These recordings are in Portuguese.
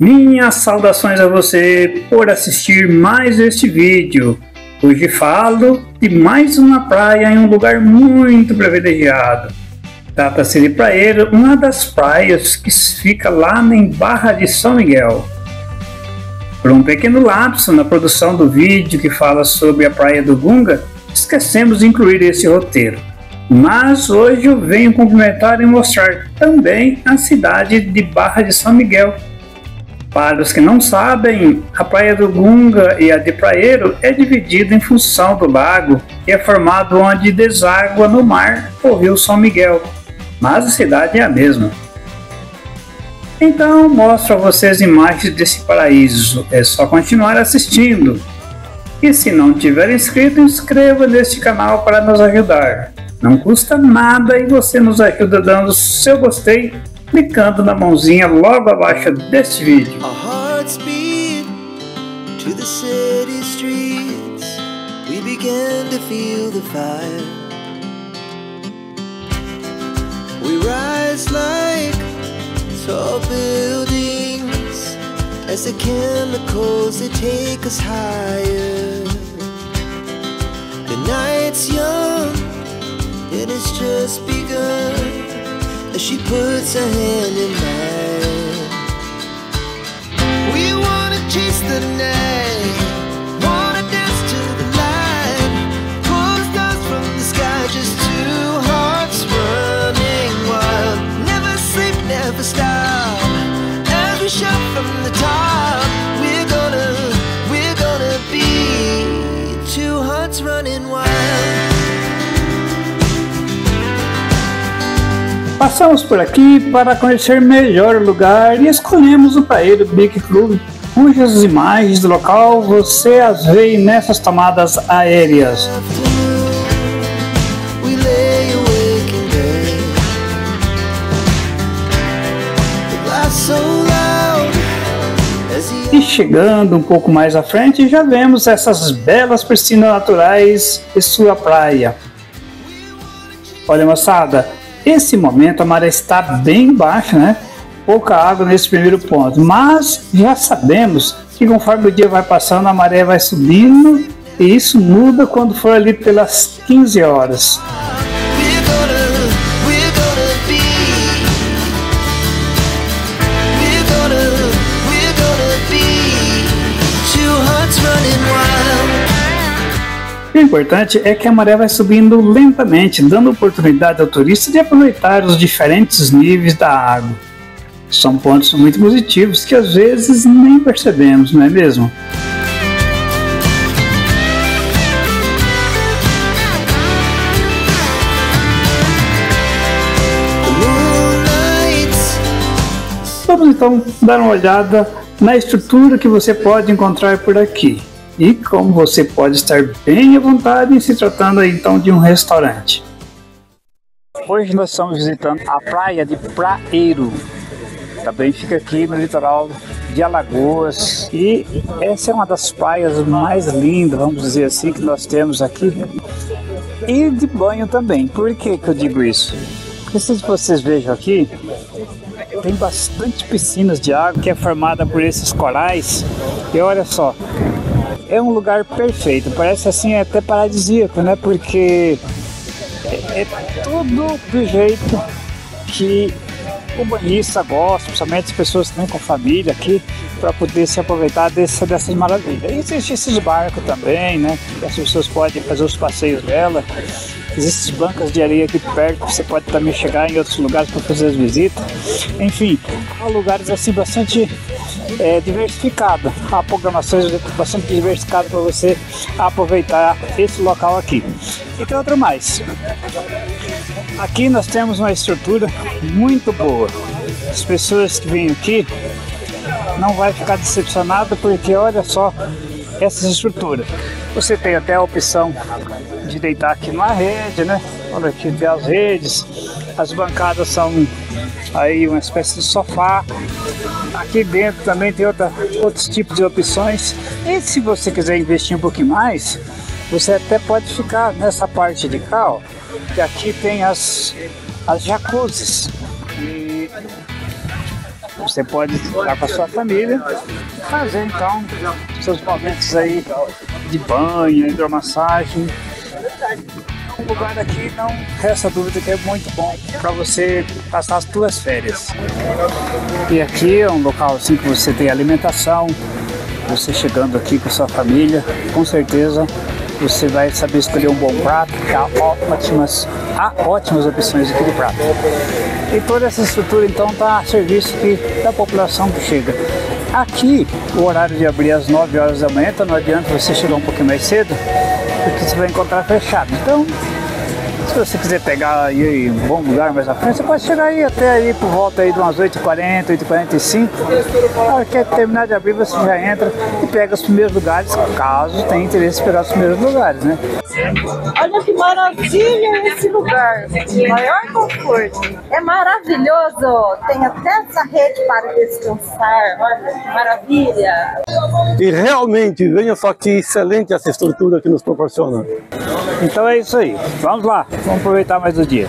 Minhas saudações a você por assistir mais este vídeo. Hoje falo de mais uma praia em um lugar muito privilegiado. Trata-se de Praia, uma das praias que fica lá em Barra de São Miguel. Por um pequeno lapso na produção do vídeo que fala sobre a Praia do Gunga, esquecemos de incluir esse roteiro. Mas hoje eu venho complementar e mostrar também a cidade de Barra de São Miguel. Para os que não sabem, a Praia do Gunga e a de Praieiro é dividida em função do lago, que é formado onde deságua no mar o rio São Miguel, mas a cidade é a mesma. Então mostro a vocês imagens desse paraíso, é só continuar assistindo. E se não tiver inscrito, inscreva neste canal para nos ajudar. Não custa nada e você nos ajuda dando seu gostei, clicando na mãozinha logo abaixo deste vídeo. She puts her hand in mine. We wanna chase the night, wanna dance to the light, pull the stars from the sky, just two hearts running wild. Never sleep, never stop, as we shout from the top. We're gonna be two hearts running wild. Passamos por aqui para conhecer melhor o lugar e escolhemos o Praia Big Club, cujas imagens do local você as vê nessas tomadas aéreas. E chegando um pouco mais à frente já vemos essas belas piscinas naturais e sua praia. Olha moçada! Esse momento a maré está bem baixa, né? Pouca água nesse primeiro ponto, mas já sabemos que conforme o dia vai passando a maré vai subindo e isso muda quando for ali pelas 15 horas. O importante é que a maré vai subindo lentamente, dando oportunidade ao turista de aproveitar os diferentes níveis da água. São pontos muito positivos que às vezes nem percebemos, não é mesmo? Vamos então dar uma olhada na estrutura que você pode encontrar por aqui. E como você pode estar bem à vontade se tratando então de um restaurante. Hoje nós estamos visitando a praia de Praieiro. Também fica aqui no litoral de Alagoas. E essa é uma das praias mais lindas, vamos dizer assim, que nós temos aqui. E de banho também. Por que que eu digo isso? Porque se vocês vejam aqui, tem bastante piscinas de água que é formada por esses corais. E olha só. É um lugar perfeito, parece assim até paradisíaco, né? Porque é tudo do jeito que o banhista gosta, principalmente as pessoas que vêm com família aqui, para poder se aproveitar dessas maravilhas. E existem esses barcos também, né? As pessoas podem fazer os passeios dela. Existem bancas de areia aqui perto, você pode também chegar em outros lugares para fazer as visitas. Enfim, há lugares assim bastante diversificado, há programações bastante diversificadas para você aproveitar esse local aqui. E tem outro mais. Aqui nós temos uma estrutura muito boa. As pessoas que vêm aqui não vai ficar decepcionado porque olha só essas estruturas. Você tem até a opção de deitar aqui numa rede, né? Olha aqui tem as redes, as bancadas são aí uma espécie de sofá. Aqui dentro também tem outros tipos de opções. E se você quiser investir um pouquinho mais, você até pode ficar nessa parte de cá, ó, que aqui tem as jacuzzis. E Você pode estar com a sua família, fazer então seus momentos aí de banho, hidromassagem. Um lugar aqui, não resta dúvida que é muito bom para você passar as suas férias. E aqui é um local assim que você tem alimentação, você chegando aqui com sua família, com certeza você vai saber escolher um bom prato, que há ótimas opções aqui de prato. E toda essa estrutura então está a serviço da população que chega. Aqui o horário de abrir às 9 horas da manhã, então não adianta você chegar um pouquinho mais cedo, porque você vai encontrar fechado. Então, se você quiser pegar aí um bom lugar mais à frente, você pode chegar aí até aí por volta aí de umas 8h40, 8h45. Na hora que terminar de abrir, você já entra e pega os primeiros lugares, caso tenha interesse em pegar os primeiros lugares, né? Olha que maravilha esse lugar, maior conforto. É maravilhoso, tem até essa rede para descansar, olha que maravilha. E realmente, venha só que excelente essa estrutura que nos proporciona. Então é isso aí, vamos lá, vamos aproveitar mais o dia.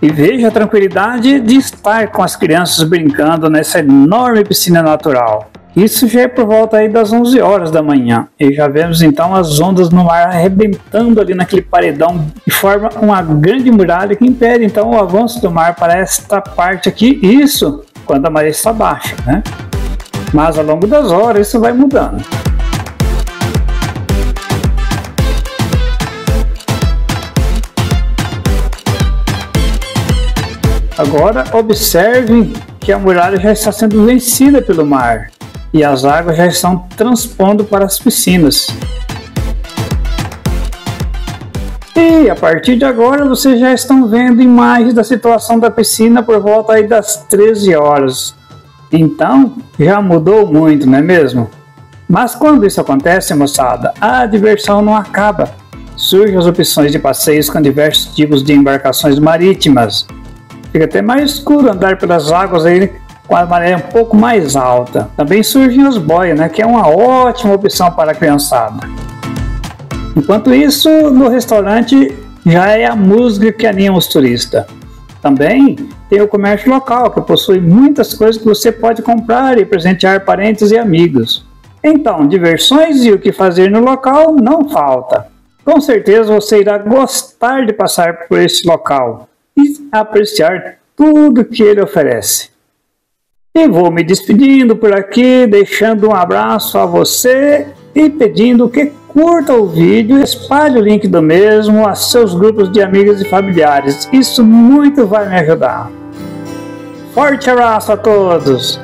E veja a tranquilidade de estar com as crianças brincando nessa enorme piscina natural. Isso já é por volta aí das 11 horas da manhã. E já vemos então as ondas no mar arrebentando ali naquele paredão e forma uma grande muralha que impede então o avanço do mar para esta parte aqui. Isso quando a maré está baixa, né? Mas ao longo das horas isso vai mudando. Agora observem que a muralha já está sendo vencida pelo mar e as águas já estão transpondo para as piscinas. E a partir de agora vocês já estão vendo imagens da situação da piscina por volta aí das 13 horas. Então já mudou muito, não é mesmo? Mas quando isso acontece, moçada, a diversão não acaba. Surgem as opções de passeios com diversos tipos de embarcações marítimas. Fica até mais escuro andar pelas águas aí com a maré um pouco mais alta. Também surgem as boias, né, que é uma ótima opção para a criançada. Enquanto isso, no restaurante já é a música que anima os turistas. Também tem o comércio local, que possui muitas coisas que você pode comprar e presentear parentes e amigos. Então, diversões e o que fazer no local não falta. Com certeza você irá gostar de passar por esse local e apreciar tudo que ele oferece. E vou me despedindo por aqui, deixando um abraço a você e pedindo que curta o vídeo, espalhe o link do mesmo a seus grupos de amigos e familiares. Isso muito vai me ajudar. Forte abraço a todos!